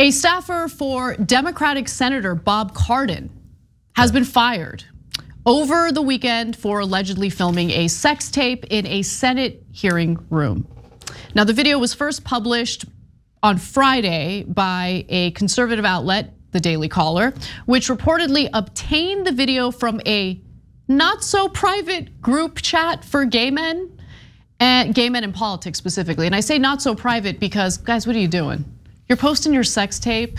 A staffer for Democratic Senator Bob Cardin has been fired over the weekend for allegedly filming a sex tape in a Senate hearing room. Now, the video was first published on Friday by a conservative outlet, The Daily Caller, which reportedly obtained the video from a not so private group chat for gay men in politics specifically. And I say not so private because, guys, what are you doing? You're posting your sex tape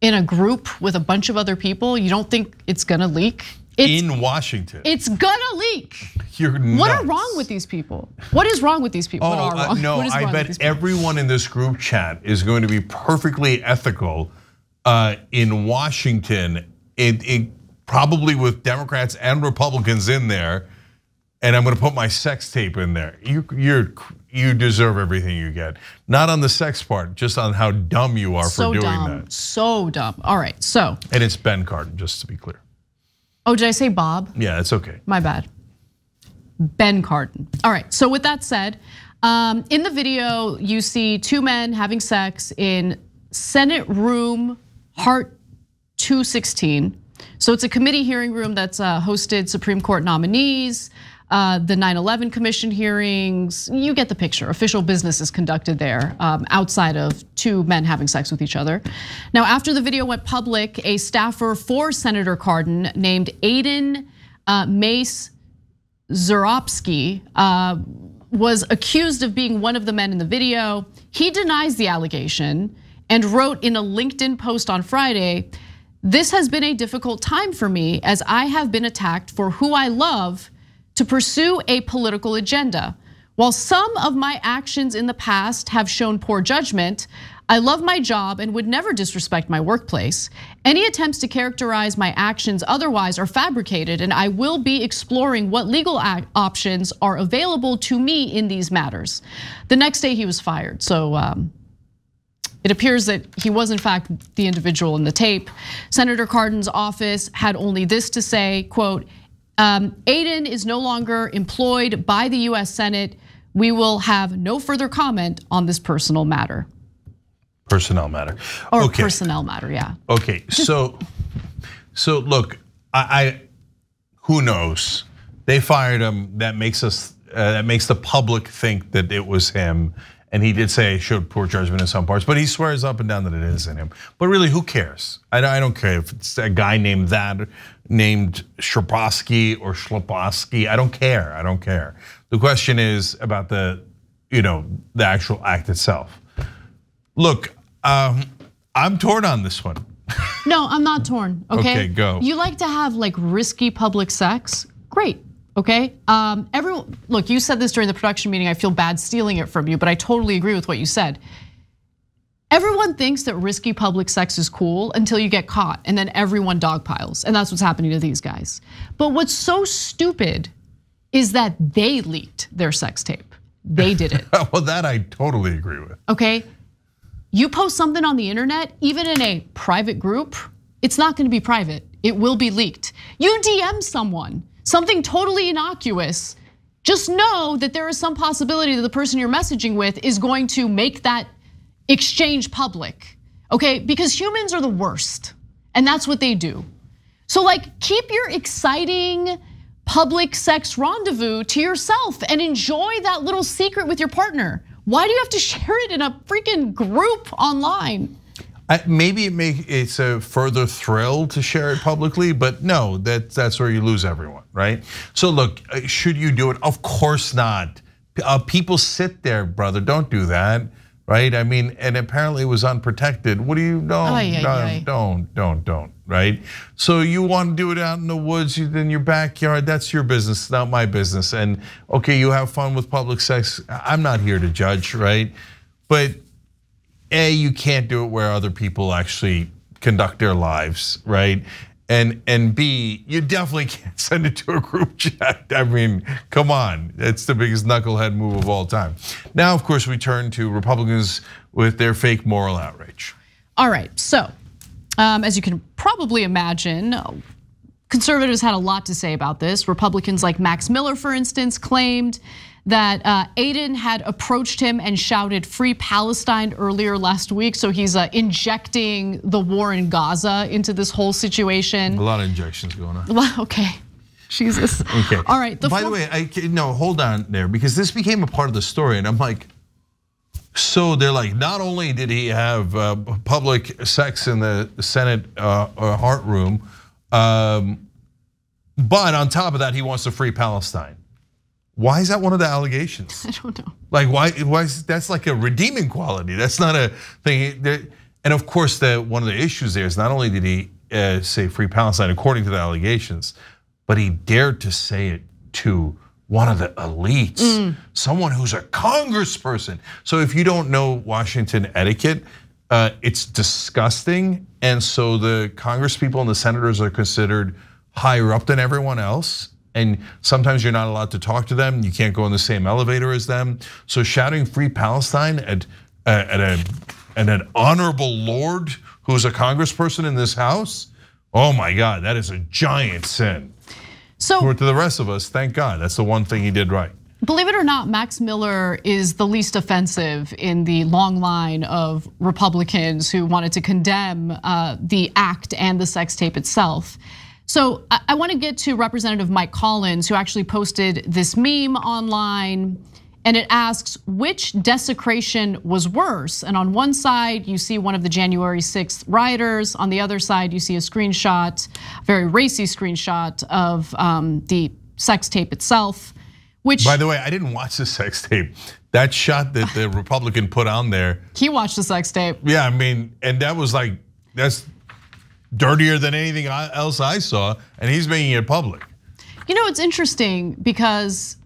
in a group with a bunch of other people. You don't think it's gonna leak? In Washington. It's gonna leak. What are wrong with these people? What is wrong with these people? No, I bet everyone in this group chat is going to be perfectly ethical in Washington, probably with Democrats and Republicans in there. And I'm gonna put my sex tape in there. You deserve everything you get. Not on the sex part, just on how dumb you are for doing that. So dumb, all right, so. And it's Ben Cardin, just to be clear. Oh, did I say Bob? Yeah, it's okay. My bad. Ben Cardin. All right, so with that said, in the video, you see two men having sex in Senate Room Hart 216. So it's a committee hearing room that's hosted Supreme Court nominees, the 9/11 commission hearings. You get the picture. Official business is conducted there outside of two men having sex with each other. Now, after the video went public, a staffer for Senator Cardin named Aidan Maese-Czeropski was accused of being one of the men in the video. He denies the allegation and wrote in a LinkedIn post on Friday, "This has been a difficult time for me as I have been attacked for who I love to pursue a political agenda. While some of my actions in the past have shown poor judgment, I love my job and would never disrespect my workplace. Any attempts to characterize my actions otherwise are fabricated, and I will be exploring what legal options are available to me in these matters." The next day he was fired, so it appears that he was in fact the individual in the tape. Senator Cardin's office had only this to say, quote, "Aidan is no longer employed by the US Senate. We will have no further comment on this personal matter." Personnel matter. Or okay. Personnel matter, yeah. Okay, so look, I who knows? They fired him, that makes the public think that it was him. And he did say showed poor judgment in some parts, but he swears up and down that it isn't him. But really, who cares? I don't care if it's a guy named that, named Czeropski or Czeropski. I don't care. The question is about the actual act itself. Look, I'm torn on this one. No, I'm not torn, okay? Okay, go. You like to have like risky public sex? Great. Okay, everyone, look, you said this during the production meeting, I feel bad stealing it from you, but I totally agree with what you said. Everyone thinks that risky public sex is cool until you get caught, and then everyone dogpiles, and that's what's happening to these guys. But what's so stupid is that they leaked their sex tape. They did it. Well, that I totally agree with. Okay, you post something on the internet, even in a private group, it's not gonna be private, it will be leaked. You DM someone something totally innocuous, just know that there is some possibility that the person you're messaging with is going to make that exchange public, okay? Because humans are the worst, and that's what they do. So like, keep your exciting public sex rendezvous to yourself and enjoy that little secret with your partner. Why do you have to share it in a freaking group online? Maybe it's a further thrill to share it publicly, but no, that's where you lose everyone, right? So look, should you do it? Of course not. People sit there, brother, don't do that, right? I mean, and apparently it was unprotected. What do you, don't, right? So you want to do it out in the woods, in your backyard, that's your business, not my business. And okay, you have fun with public sex. I'm not here to judge, right? But A, you can't do it where other people actually conduct their lives, right? And B, you definitely can't send it to a group chat. I mean, come on, it's the biggest knucklehead move of all time. Now, of course, we turn to Republicans with their fake moral outrage. All right, so as you can probably imagine, conservatives had a lot to say about this. Republicans like Max Miller, for instance, claimed that Aidan had approached him and shouted "Free Palestine" earlier last week. So he's injecting the war in Gaza into this whole situation. A lot of injections going on. Okay, Jesus. Okay. All right. By the way, hold on there, because this became a part of the story, and I'm like, so they're like, not only did he have public sex in the Senate heart room, but on top of that, he wants to free Palestine. Why is that one of the allegations? I don't know. Like, why is that's like a redeeming quality? That's not a thing. And of course, one of the issues there is not only did he say free Palestine according to the allegations, but he dared to say it to one of the elites, someone who's a congressperson. So if you don't know Washington etiquette, it's disgusting. And so the congresspeople and the senators are considered higher up than everyone else. And sometimes you're not allowed to talk to them. You can't go in the same elevator as them. So shouting "Free Palestine" at an honorable lord who's a congressperson in this house, oh my God, that is a giant sin. So to the rest of us, thank God, that's the one thing he did right. Believe it or not, Max Miller is the least offensive in the long line of Republicans who wanted to condemn the act and the sex tape itself. So I want to get to Representative Mike Collins, who actually posted this meme online, and it asks which desecration was worse. And on one side, you see one of the January 6th rioters. On the other side, you see a screenshot, very racy screenshot of the sex tape itself, which— By the way, I didn't watch the sex tape. That shot that the Republican put on there— He watched the sex tape. Yeah, I mean, and that was like, that's dirtier than anything else I saw, and he's making it public. You know, it's interesting because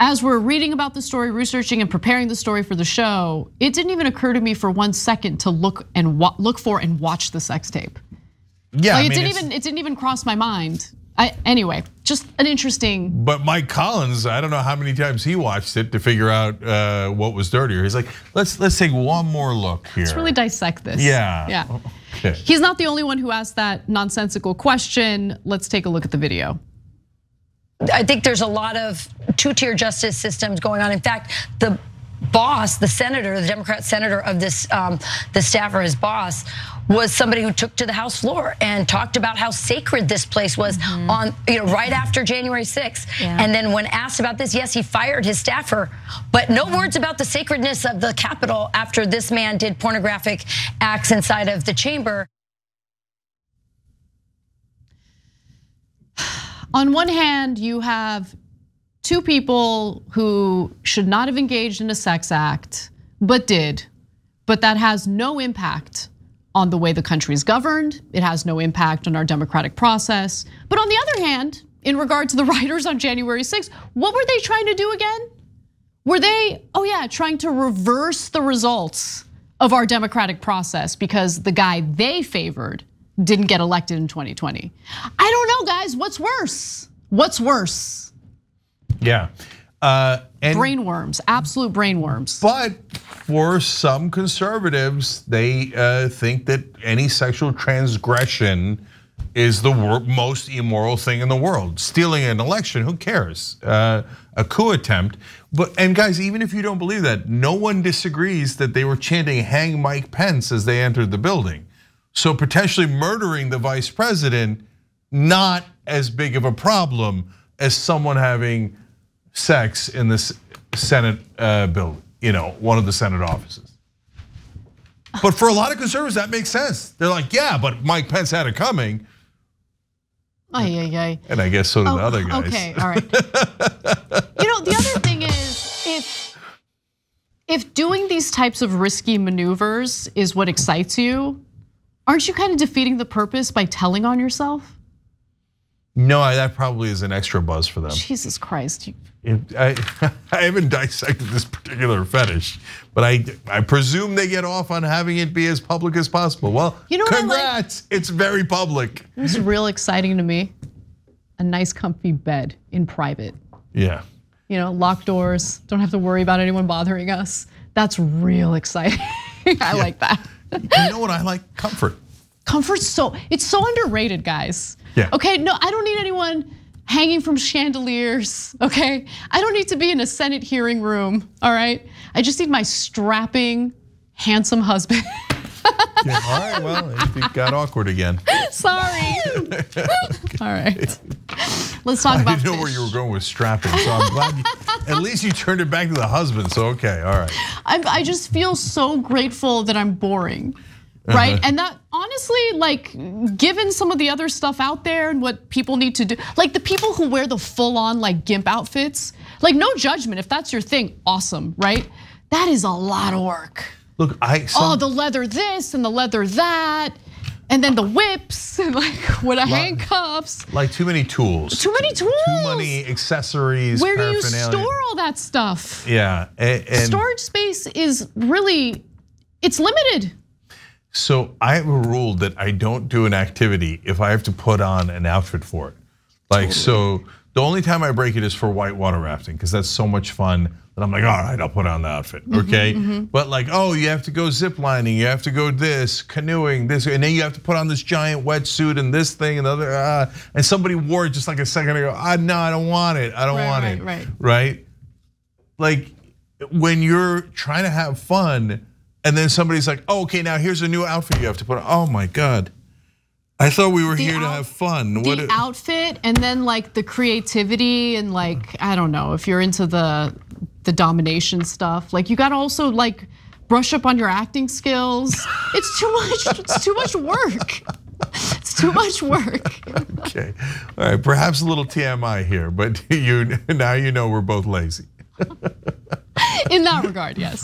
as we're reading about the story, researching and preparing the story for the show, it didn't even occur to me for 1 second to look for and watch the sex tape. Yeah, like, I mean, it didn't even cross my mind. Anyway, just an interesting. But Mike Collins, I don't know how many times he watched it to figure out what was dirtier. He's like, let's take one more look here. Let's really dissect this. Yeah. Yeah. Okay. He's not the only one who asked that nonsensical question. Let's take a look at the video. I think there's a lot of two-tier justice systems going on. In fact, the boss, the senator, the Democrat senator of this, the staffer, his boss, was somebody who took to the House floor and talked about how sacred this place was on, right after January 6th. Yeah. And then when asked about this, yes, he fired his staffer, but no words about the sacredness of the Capitol after this man did pornographic acts inside of the chamber. On one hand, you have two people who should not have engaged in a sex act, but did. But that has no impact on the way the country is governed. It has no impact on our democratic process. But on the other hand, in regard to the rioters on January 6th, what were they trying to do again? Were they, trying to reverse the results of our democratic process because the guy they favored didn't get elected in 2020. I don't know, guys, what's worse? What's worse? Yeah. And brainworms, absolute brainworms. But for some conservatives, they think that any sexual transgression is the most immoral thing in the world. Stealing an election, who cares? A coup attempt. And guys, even if you don't believe that, no one disagrees that they were chanting "Hang Mike Pence" as they entered the building. So potentially murdering the vice president, not as big of a problem as someone having sex in this Senate building, one of the Senate offices. But for a lot of conservatives, that makes sense. They're like, yeah, but Mike Pence had it coming. Ay. And I guess so did the other guys. Okay, all right. The other thing is if doing these types of risky maneuvers is what excites you, aren't you kind of defeating the purpose by telling on yourself? No, that probably is an extra buzz for them. Jesus Christ. I haven't dissected this particular fetish, but I presume they get off on having it be as public as possible. Well, congrats, it's very public. It was real exciting to me. A nice comfy bed in private. Yeah. Locked doors, don't have to worry about anyone bothering us. That's real exciting. I like that. You know what I like? Comfort. Comfort's so, it's so underrated, guys. Yeah. Okay, no, I don't need anyone hanging from chandeliers, okay? I don't need to be in a Senate hearing room, all right? I just need my strapping, handsome husband. Yeah, all right, well, it got awkward again. Sorry. All right. Let's talk about fish. I didn't know where you were going with strapping, so I'm glad you, at least you turned it back to the husband, so okay, all right. I just feel so grateful that I'm boring, right? And that, honestly, like, given some of the other stuff out there and what people need to do, like the people who wear the full-on like gimp outfits, like no judgment, if that's your thing, awesome, right? That is a lot of work. Look, oh, the leather this and the leather that, and then the whips and like what a handcuffs. Like too many tools. Too many tools. Too many accessories. Where do you store all that stuff? Yeah, and storage space is really, it's limited. So I have a rule that I don't do an activity if I have to put on an outfit for it. Like totally. So, the only time I break it is for whitewater rafting because that's so much fun. That I'm like, all right, I'll put on the outfit, okay? But like, oh, you have to go ziplining, you have to go this, canoeing, this, and then you have to put on this giant wetsuit and this thing and the other, and somebody wore it just like a second ago. No, I don't want it, I don't want it, right? Like when you're trying to have fun and then somebody's like, oh, okay, now here's a new outfit you have to put on. Oh my God. I thought we were here to have fun. The outfit and then like the creativity and like, I don't know, if you're into the domination stuff, like you gotta also like brush up on your acting skills. It's too much, it's too much work. It's too much work. Okay, all right, perhaps a little TMI here, but now you know we're both lazy. In that regard, yes.